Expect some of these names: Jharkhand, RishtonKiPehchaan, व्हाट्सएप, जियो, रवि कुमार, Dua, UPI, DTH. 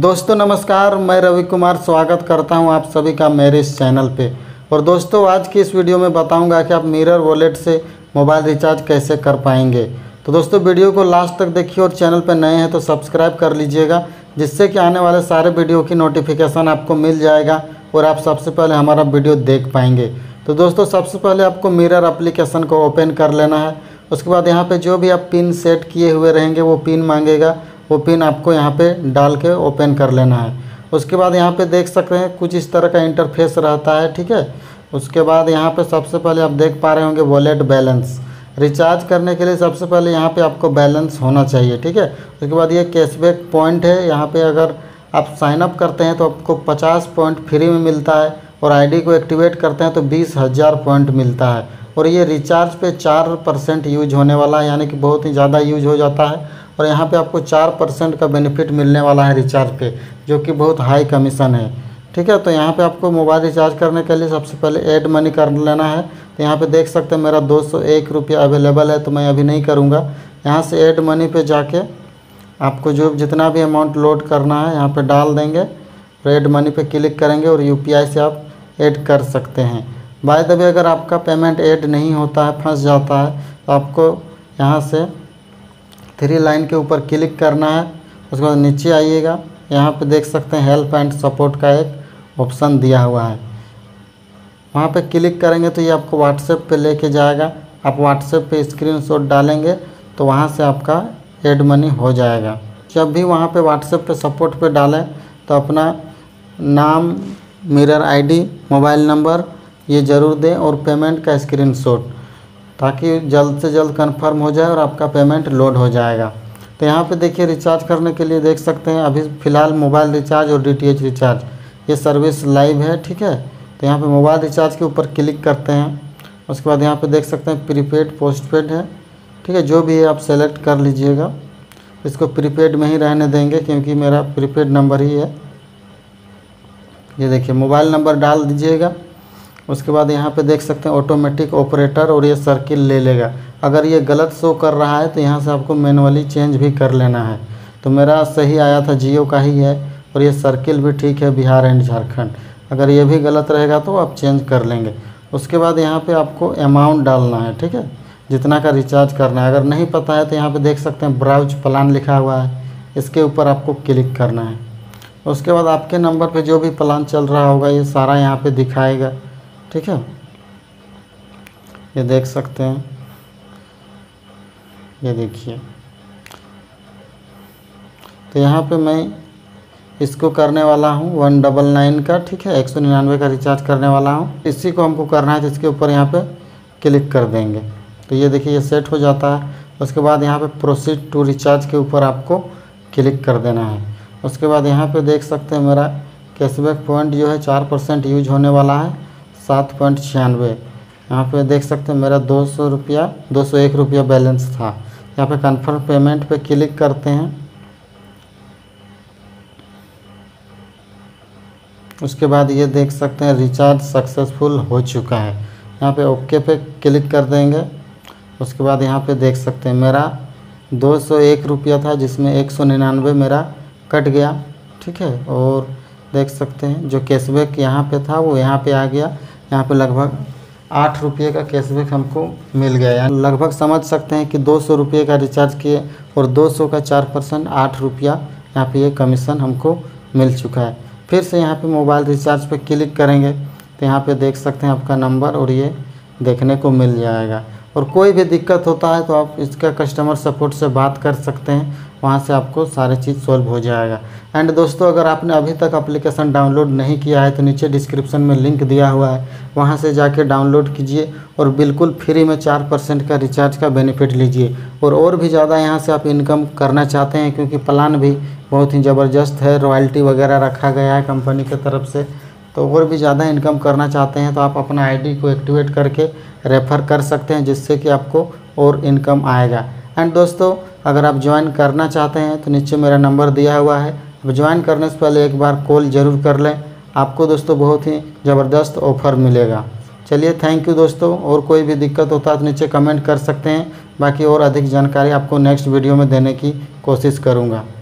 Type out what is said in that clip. दोस्तों नमस्कार, मैं रवि कुमार स्वागत करता हूं आप सभी का मेरे इस चैनल पे। और दोस्तों आज की इस वीडियो में बताऊंगा कि आप मिरर वॉलेट से मोबाइल रिचार्ज कैसे कर पाएंगे। तो दोस्तों वीडियो को लास्ट तक देखिए और चैनल पे नए हैं तो सब्सक्राइब कर लीजिएगा, जिससे कि आने वाले सारे वीडियो की नोटिफिकेशन आपको मिल जाएगा और आप सबसे पहले हमारा वीडियो देख पाएंगे। तो दोस्तों सबसे पहले आपको मिरर एप्लीकेशन को ओपन कर लेना है। उसके बाद यहाँ पर जो भी आप पिन सेट किए हुए रहेंगे वो पिन मांगेगा, वो पिन आपको यहाँ पे डाल के ओपन कर लेना है। उसके बाद यहाँ पे देख सकते हैं कुछ इस तरह का इंटरफेस रहता है, ठीक है। उसके बाद यहाँ पे सबसे पहले आप देख पा रहे होंगे वॉलेट बैलेंस। रिचार्ज करने के लिए सबसे पहले यहाँ पे आपको बैलेंस होना चाहिए, ठीक है। उसके बाद ये कैशबैक पॉइंट है, यहाँ पे अगर आप साइनअप करते हैं तो आपको 50 पॉइंट फ्री में मिलता है और आई को एक्टिवेट करते हैं तो 20,000 पॉइंट मिलता है। और ये रिचार्ज पे 4% यूज होने वाला है, यानी कि बहुत ही ज़्यादा यूज हो जाता है। और यहाँ पे आपको 4% का बेनिफिट मिलने वाला है रिचार्ज पे, जो कि बहुत हाई कमीशन है, ठीक है। तो यहाँ पे आपको मोबाइल रिचार्ज करने के लिए सबसे पहले ऐड मनी कर लेना है। तो यहाँ पे देख सकते हैं मेरा 201 रुपया अवेलेबल है, तो मैं अभी नहीं करूँगा। यहाँ से ऐड मनी पे जाके आपको जो जितना भी अमाउंट लोड करना है यहाँ पर डाल देंगे और ऐड मनी पर क्लिक करेंगे और UPI से आप ऐड कर सकते हैं। बाय द वे अगर आपका पेमेंट ऐड नहीं होता है, फंस जाता है, तो आपको यहाँ से 3 लाइन के ऊपर क्लिक करना है। उसके बाद नीचे आइएगा, यहाँ पे देख सकते हैं हेल्प एंड सपोर्ट का एक ऑप्शन दिया हुआ है, वहाँ पे क्लिक करेंगे तो ये आपको व्हाट्सएप पे लेके जाएगा। आप व्हाट्सएप पे स्क्रीनशॉट डालेंगे तो वहाँ से आपका ऐड मनी हो जाएगा। जब भी वहाँ पे व्हाट्सएप पे सपोर्ट पे डालें तो अपना नाम, मिरर ID, मोबाइल नंबर ये ज़रूर दें और पेमेंट का स्क्रीनशॉट, ताकि जल्द से जल्द कंफर्म हो जाए और आपका पेमेंट लोड हो जाएगा। तो यहाँ पे देखिए रिचार्ज करने के लिए देख सकते हैं अभी फ़िलहाल मोबाइल रिचार्ज और DTH रिचार्ज ये सर्विस लाइव है, ठीक है। तो यहाँ पे मोबाइल रिचार्ज के ऊपर क्लिक करते हैं। उसके बाद यहाँ पे देख सकते हैं प्रीपेड, पोस्टपेड है, ठीक है। जो भी है आप सेलेक्ट कर लीजिएगा, इसको प्रीपेड में ही रहने देंगे क्योंकि मेरा प्रीपेड नंबर ही है। ये देखिए मोबाइल नंबर डाल दीजिएगा। उसके बाद यहाँ पे देख सकते हैं ऑटोमेटिक ऑपरेटर और ये सर्किल ले लेगा। अगर ये गलत शो कर रहा है तो यहाँ से आपको मैनुअली चेंज भी कर लेना है। तो मेरा सही आया था, जियो का ही है और ये सर्किल भी ठीक है, बिहार एंड झारखंड। अगर ये भी गलत रहेगा तो आप चेंज कर लेंगे। उसके बाद यहाँ पे आपको अमाउंट डालना है, ठीक है, जितना का रिचार्ज करना है। अगर नहीं पता है तो यहाँ पर देख सकते हैं ब्राउज प्लान लिखा हुआ है, इसके ऊपर आपको क्लिक करना है। उसके बाद आपके नंबर पर जो भी प्लान चल रहा होगा ये सारा यहाँ पर दिखाएगा, ठीक है। ये देख सकते हैं, ये देखिए। तो यहाँ पे मैं इसको करने वाला हूँ 199 का, ठीक है, 199 का रिचार्ज करने वाला हूँ। इसी को हमको करना है, तो इसके ऊपर यहाँ पे क्लिक कर देंगे तो ये देखिए ये सेट हो जाता है। उसके बाद यहाँ पे प्रोसीड टू रिचार्ज के ऊपर आपको क्लिक कर देना है। उसके बाद यहाँ पे देख सकते हैं मेरा कैशबैक पॉइंट जो है 4% यूज होने वाला है 7.96। यहाँ पे देख सकते हैं मेरा 201 रुपया बैलेंस था। यहाँ पे कन्फर्म पेमेंट पे क्लिक करते हैं। उसके बाद ये देख सकते हैं रिचार्ज सक्सेसफुल हो चुका है। यहाँ पे ओके पे क्लिक कर देंगे। उसके बाद यहाँ पे देख सकते हैं मेरा 201 रुपया था, जिसमें 199 मेरा कट गया, ठीक है। और देख सकते हैं जो कैशबैक यहाँ पे था वो यहाँ पे आ गया। यहाँ पे लगभग 8 रुपये का कैशबैक हमको मिल गया, यानी लगभग समझ सकते हैं कि 200 रुपये का रिचार्ज किए और 200 का 4% 8 रुपया यहाँ पे ये कमीशन हमको मिल चुका है। फिर से यहाँ पे मोबाइल रिचार्ज पे क्लिक करेंगे तो यहाँ पे देख सकते हैं आपका नंबर और ये देखने को मिल जाएगा। और कोई भी दिक्कत होता है तो आप इसका कस्टमर सपोर्ट से बात कर सकते हैं, वहाँ से आपको सारी चीज़ सॉल्व हो जाएगा। एंड दोस्तों अगर आपने अभी तक एप्लीकेशन डाउनलोड नहीं किया है तो नीचे डिस्क्रिप्शन में लिंक दिया हुआ है, वहाँ से जाके डाउनलोड कीजिए और बिल्कुल फ्री में 4% का रिचार्ज का बेनिफिट लीजिए। और भी ज़्यादा यहाँ से आप इनकम करना चाहते हैं क्योंकि प्लान भी बहुत ही ज़बरदस्त है, रॉयल्टी वगैरह रखा गया है कंपनी की तरफ से, तो और भी ज़्यादा इनकम करना चाहते हैं तो आप अपना ID को एक्टिवेट करके रेफ़र कर सकते हैं, जिससे कि आपको और इनकम आएगा। एंड दोस्तों अगर आप ज्वाइन करना चाहते हैं तो नीचे मेरा नंबर दिया हुआ है, आप ज्वाइन करने से पहले एक बार कॉल ज़रूर कर लें। आपको दोस्तों बहुत ही ज़बरदस्त ऑफ़र मिलेगा। चलिए थैंक यू दोस्तों। और कोई भी दिक्कत होता है तो नीचे कमेंट कर सकते हैं, बाकी और अधिक जानकारी आपको नेक्स्ट वीडियो में देने की कोशिश करूँगा।